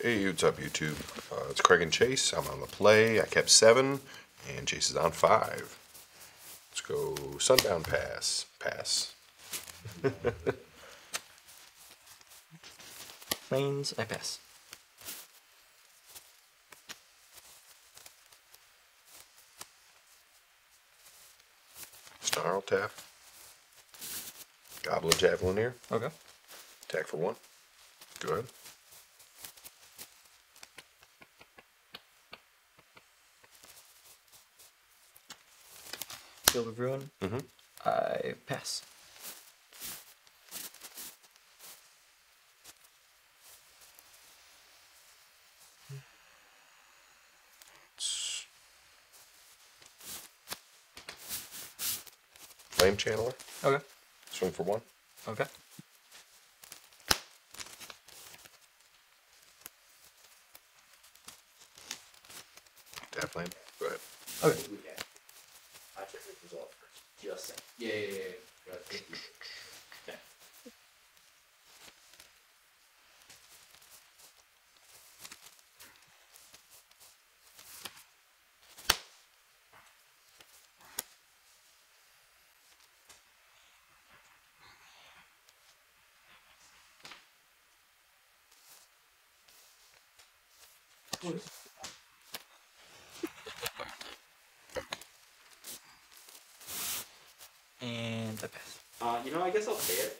Hey, what's up YouTube? It's Craig and Chase. I'm on the play. I kept 7 and Chase is on 5. Let's go Sundown Pass. Pass. Plains, I pass. Snarl, tap. Goblin Javelin here. Okay. Attack for 1. Go ahead. Field of Ruin. Mm-hmm. I pass. Flame Channeler. Okay. Swing for 1. Okay. Tap flame. Go ahead. Okay. Just saying. Yeah. Right. Okay. And the path. You know, I guess I'll pay it.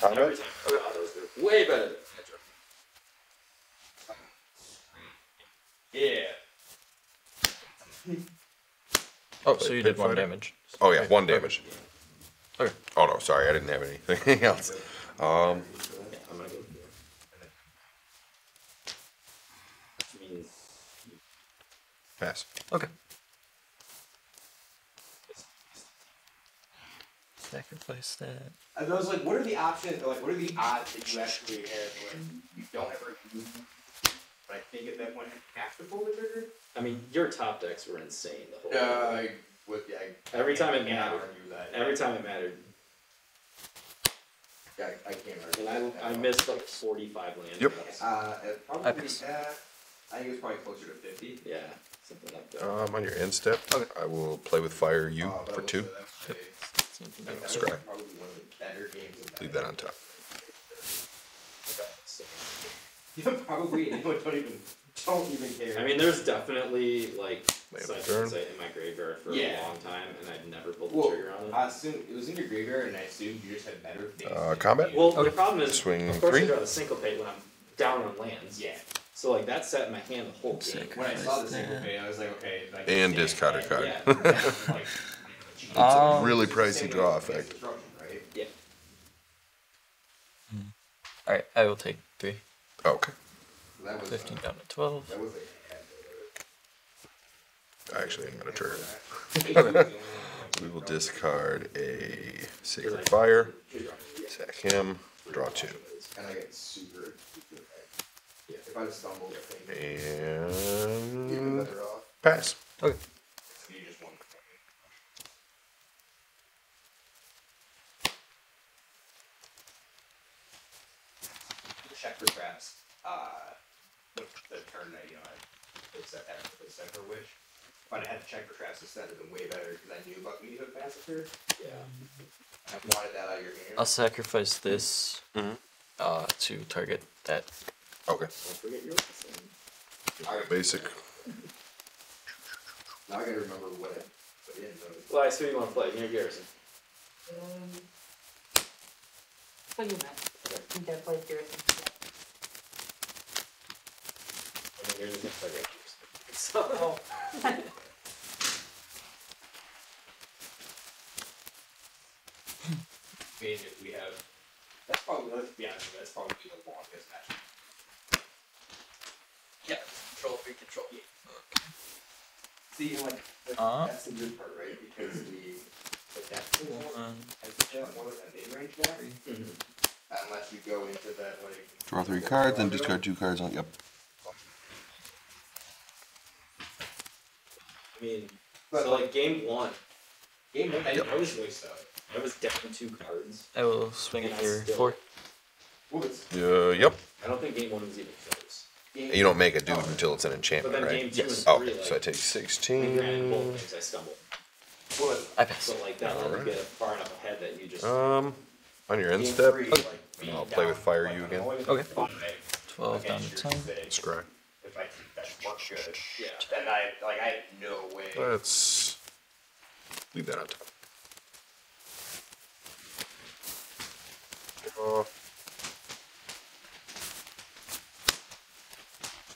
Time right? Okay, those way better than Petra. Yeah. Oh, so you did 1 damage. Oh yeah, 1 damage. Okay. Oh no, sorry, I didn't have anything else. I'm gonna go here. Which means pass. Okay. Sacrifice that. Are those like what are the options? Or, like what are the odds that you actually have where you don't ever use them? But I think at that point I have to pull the trigger. I mean, your top decks were insane the whole time. Every time it mattered. Yeah, I can't remember. And I missed like 45 lands. Yep. Probably I think it was probably closer to 50. Yeah, something like that. On your end step, okay. I will play with fire you for 2. Yep. And I'll scry. Leave that on top. Yeah, probably anyone don't even care. I mean, there's definitely like sessions in my graveyard for a long time, and I've never pulled the trigger on it. I assume it was in your graveyard, and I assumed you just had better things. Combat. Well, okay. The problem is, swing of course, 3. I draw the Syncopate when I'm down on lands. Yeah. So like that sat in my hand the whole game. When I saw the Syncopate, I was like, okay. Like, and discard a card. Yeah. It's a really pricey draw effect. Right? Yeah. All right, I will take 3. Oh, okay. 15 down to 12. Actually, I'm going to turn. We will discard a Sacred Fire. Sack him. Draw 2. And I get super. Yeah, if I stumble, and pass. Okay. Check for traps. The turn that I sent her wish. But I had to check for traps instead of them way better because I knew about me to massacre. Yeah. I wanted that out of your hand. I'll sacrifice this to target that. Okay. Don't forget your right, basic. Now I gotta remember what I put in. Well, I assume you want to play. You're Garrison. What do you meant? I think I played Garrison. Here's the next target. So. I mean, if we have. That's probably, let's be honest, that's probably the longest match. Yeah, control, free control. Yeah. Okay. See, like, that's the good part, right? Because the. That's the one. I think that one is a mid range battery. Mm-hmm. unless you go into that, like... Draw three cards, then discard two cards. On, yep. I mean, but, so like game one, I was really sad. I was down two cards. I will swing it here. Four. Yep. I don't think game one was even close. You don't make a dude until it's an enchantment, right? Game two and three, so I take 16. I stumble. I pass. So like that one, you get far enough ahead that you just... On your end step, I'll play with fire you again. Okay. 12 down to 10. Scry. If I think that works good, yeah. Then I have no way. Let's leave that on top.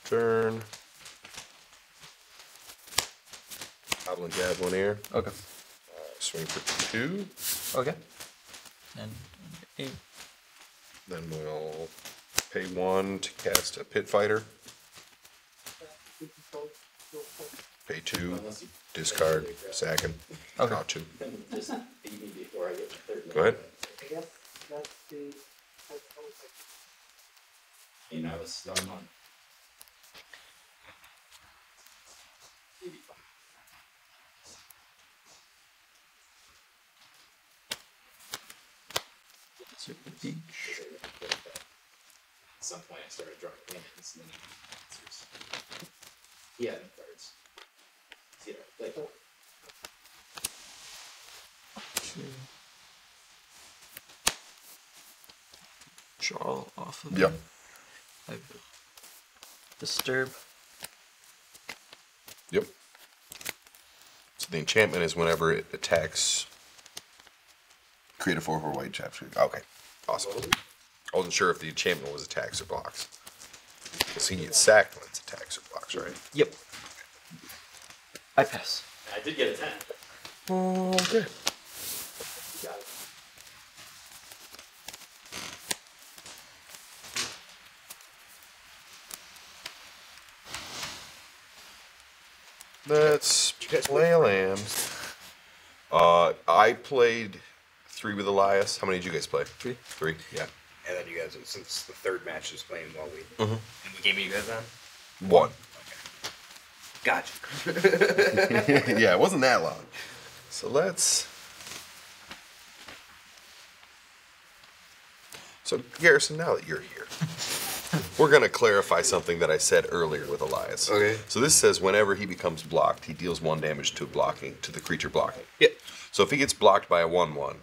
Turn. Goblin Javelin here. Okay. Swing for 2. Okay. And 8. Then we'll pay 1 to cast a Pit Fighter. Pay 2, discard, sack him. Okay. Draw 2. Just beat me before I get the third. Go ahead. I guess that's the... You know, I was stunned on. Beach. At some point, I started drawing lands and then answers. He had no cards. See it right. Like, 2. Draw off of him. Yeah. Disturb. Yep. So the enchantment is whenever it attacks. Create a 4/4 white chapter. Okay. Awesome. I wasn't sure if the enchantment was attacks or blocks. Because he gets sacked when it's attacks or blocks, right? Yep. I pass. I did get a 10. Okay. Got it. Let's play lambs. I played 3 with Elias. How many did you guys play? 3. 3, yeah. And then you guys, since the third match is playing while we... And what game are you guys on? 1. Okay. Gotcha. Yeah, it wasn't that long. So let's... So, Garrison, now that you're here, we're going to clarify something that I said earlier with Elias. Okay. So this says whenever he becomes blocked, he deals 1 damage to the creature blocking. Yeah. So if he gets blocked by a 1/1,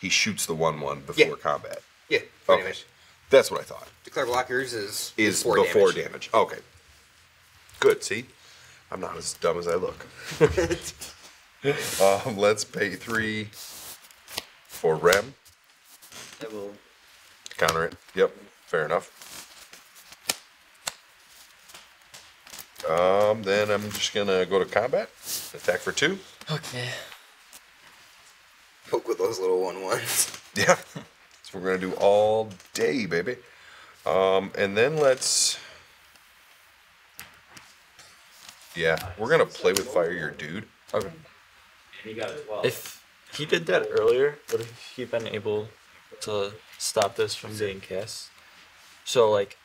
he shoots the 1/1 before combat. Yeah, okay. Damage. That's what I thought. Declare blockers is before damage. Okay. Good, see? I'm not as dumb as I look. Let's pay 3 for Rem. That will counter it. Yep, fair enough. Then I'm just going to go to combat. Attack for 2. Okay. Poke with those little 1/1s. Yeah. That's what we're going to do all day, baby. And then let's... Yeah, we're going to play with fire your dude. Okay. If he did that earlier, would he have been able to stop this from being cast? So, like,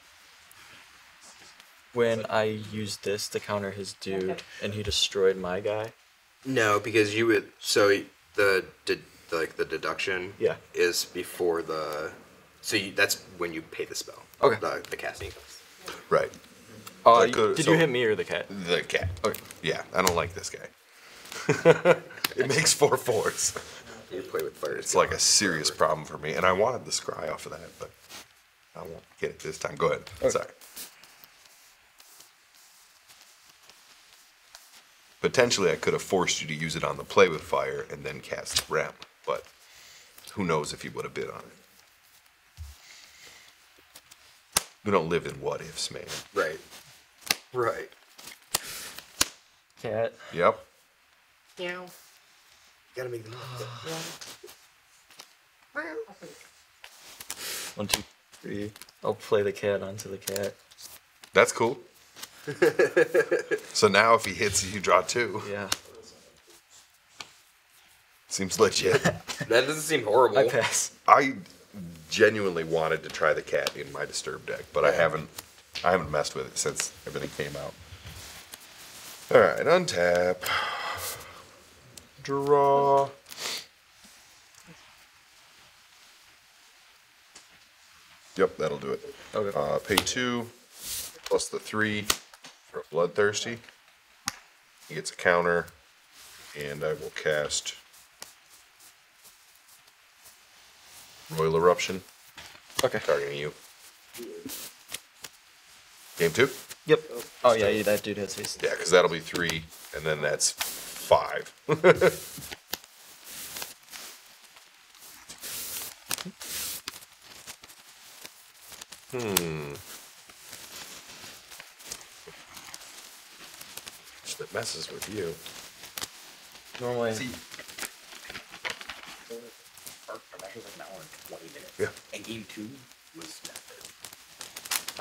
when I used this to counter his dude and he destroyed my guy? No, because you would... So the deduction is before the... So that's when you pay the spell. Okay. The casting cost. Right. Did you hit me or the cat? The cat. Okay. Yeah, I don't like this guy. It makes 4/4s. You play with fire. It's like a serious problem for me, and I wanted the scry off of that, but I won't get it this time. Go ahead. Okay. Sorry. Potentially, I could have forced you to use it on the play with fire and then cast Rem, but who knows if you would have bid on it. We don't live in what ifs, man. Right. Right. Cat. Yep. Meow. Gotta make the noise. 1, 2, 3. I'll play the cat onto the cat. That's cool. So now if he hits you, draw 2. Yeah. Seems legit. That doesn't seem horrible. I pass. I genuinely wanted to try the cat in my Disturbed deck, but I haven't messed with it since everything came out. All right, untap, draw. Yep, that'll do it. Okay. Pay 2, plus the 3 for Bloodthirsty. He gets a counter, and I will cast Royal Eruption. Okay. Targeting you. Game 2? Yep. Oh, yeah, that dude has haste. Yeah, because that'll be 3, and then that's 5. That messes with you. Normally. See, I'm actually like an hour and 20 minutes. Yeah. And game 2 was nothing.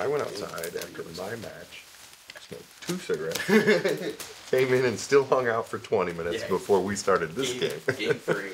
I went outside after my match, smoked 2 cigarettes, came in and still hung out for 20 minutes before we started this game. Game 3.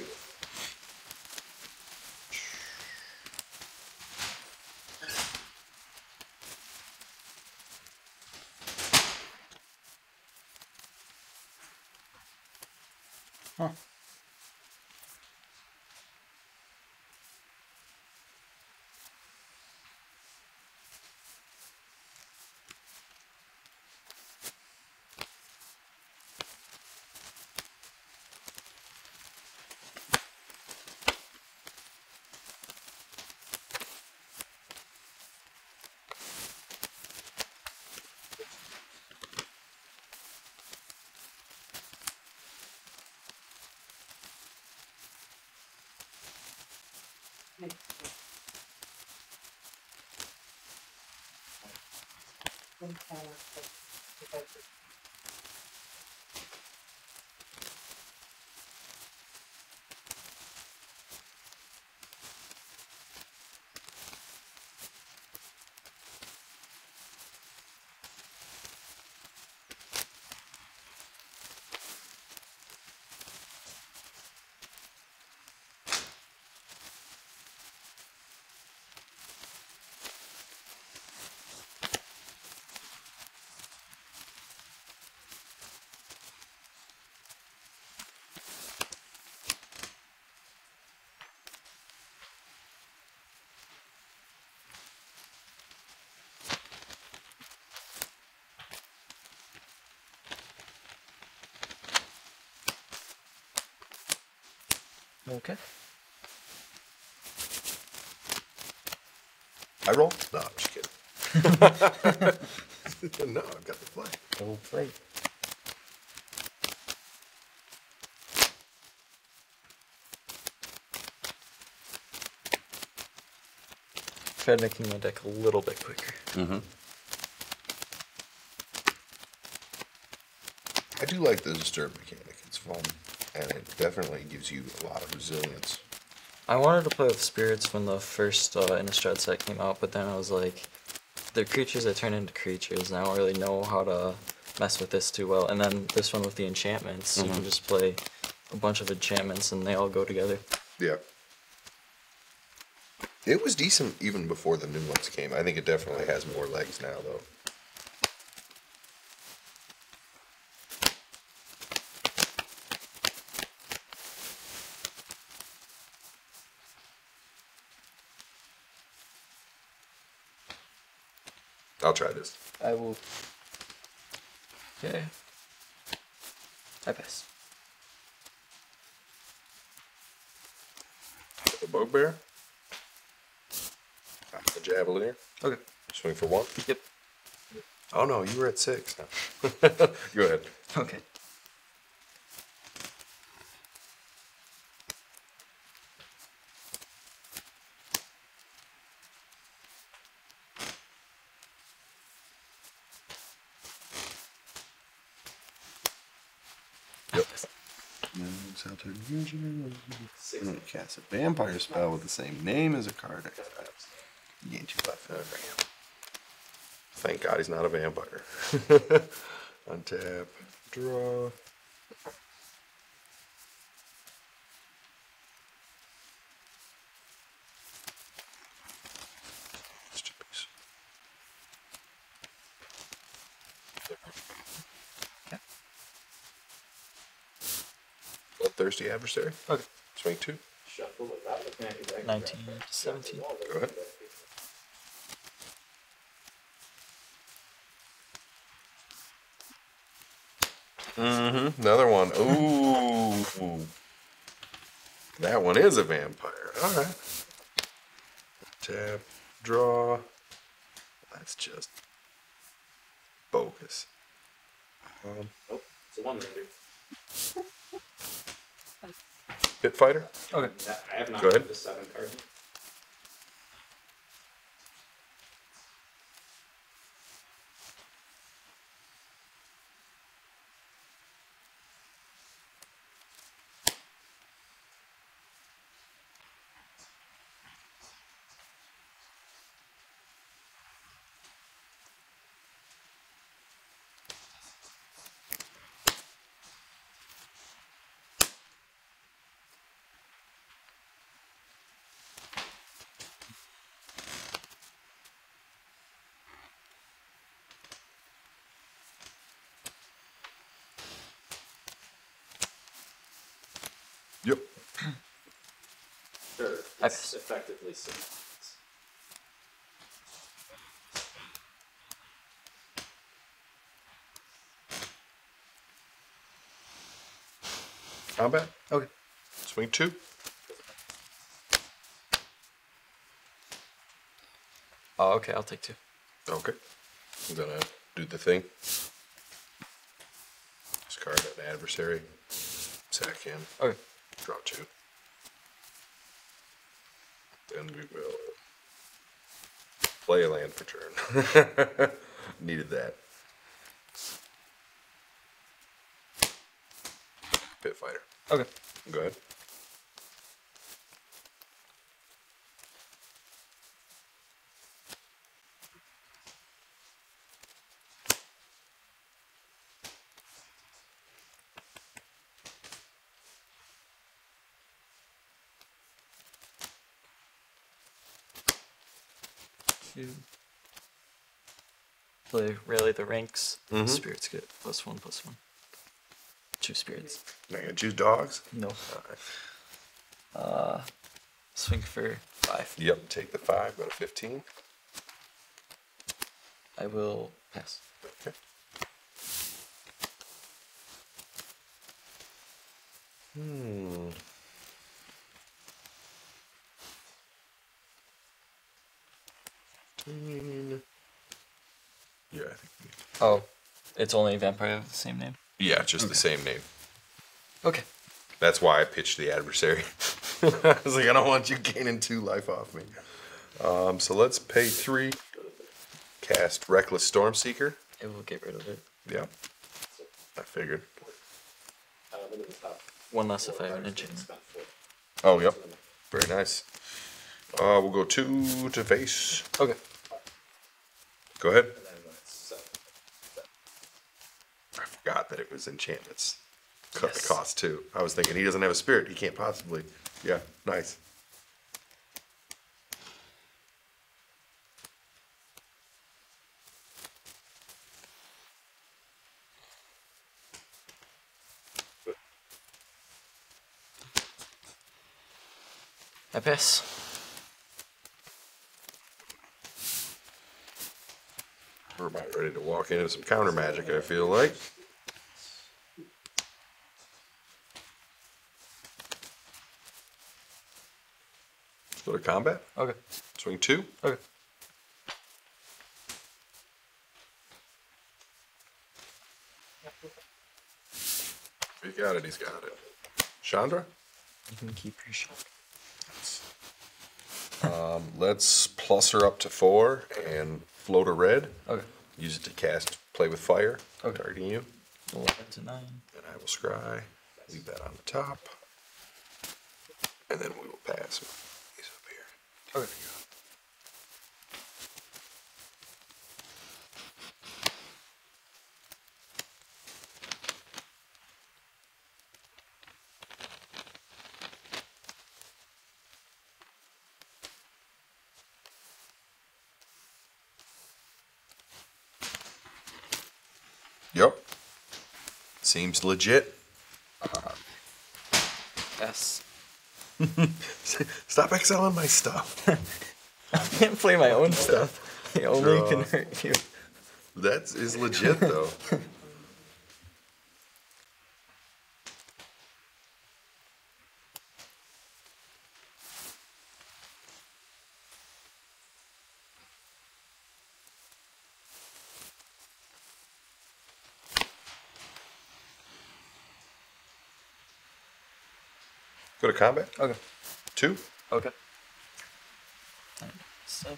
Okay. I roll? No, I'm just kidding. No, I've got the play. Double play. Tried making my deck a little bit quicker. Mm-hmm. I do like the Disturb mechanic. It's fun. And it definitely gives you a lot of resilience. I wanted to play with spirits when the first Innistrad set came out, but then I was like, they're creatures that turn into creatures, and I don't really know how to mess with this too well. And then this one with the enchantments, you can just play a bunch of enchantments, and they all go together. Yeah. It was decent even before the new ones came. I think it definitely has more legs now, though. I'll try this. I will. Okay. I pass. The bugbear. The javelinier. Okay. Swing for 1. Yep. Oh no, you were at 6. No. Go ahead. Okay. Cast a vampire spell with the same name as a card. You gain 2 life. Thank God he's not a vampire. Untap, draw. Thirsty Adversary. Okay. Swing 2. 19, 17. Go ahead. Mm-hmm. Another one. Ooh. That one is a vampire. All right. Tap. Draw. That's just bogus. Oh, it's a one lander. Pit Fighter? Okay. I have not heard of the 7 card. Yep. Sure, it's effectively similar. Combat? Okay. Swing 2. Oh, okay, I'll take 2. Okay. I'm gonna do the thing. Discard an adversary. Sack him. Okay. Draw 2. Then we will play a land for turn. Needed that. Pit Fighter. Okay. Go ahead. Rally the Ranks. Mm-hmm. Spirits get +1/+1. 2 spirits. Am I gonna choose dogs? No. Right. Swing for 5. Yep, take the 5, go to 15. I will pass. Okay. Hmm. Yeah, I think we... Oh, it's only vampire with the same name? Yeah, just okay. The same name. Okay. That's why I pitched the adversary. I was like, I don't want you gaining 2 life off me. So let's pay 3. Cast Reckless Stormseeker. It will get rid of it. Yeah. I figured. 1 less if I have an enchantment. Oh, yep. Very nice. We'll go 2 to face. Okay. Go ahead. Forgot that it was enchantments. Cut the cost too. I was thinking he doesn't have a spirit. He can't possibly. Yeah, nice. I pass. We're about ready to walk into some counter magic, I feel like. Go to combat. Okay. Swing 2. Okay. He got it. He's got it. Chandra. You can keep your shot. Let's plus her up to 4 and float a red. Okay. Use it to cast Play with Fire. Okay. Targeting you. 11 to 9. And I will scry. Leave that on the top. And then we will pass. Okay. Yep. Seems legit. Yes. Stop excelling my stuff. I can't play my own stuff. It only can hurt you. That is legit, though. Go to combat. Okay. 2. Okay. 7.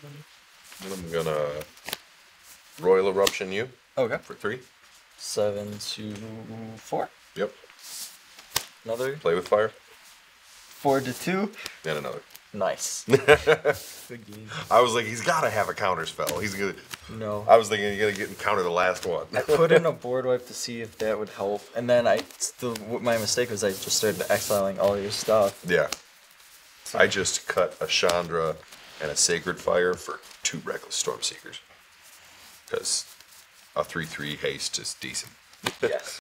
Then I'm gonna Royal Eruption you. Okay. For 3. 7 to 4. Yep. Another. Play with fire. 4 to 2. And another. Nice. Good game. I was like, he's gotta have a counter spell. He's gonna. No. I was thinking he's gonna get and counter the last one. I put in a board wipe to see if that would help, and then I still. My mistake was I just started exiling all your stuff. Yeah. So. I just cut a Chandra and a Sacred Fire for 2 Reckless Stormseekers. Because a 3/3 haste is decent. Yes.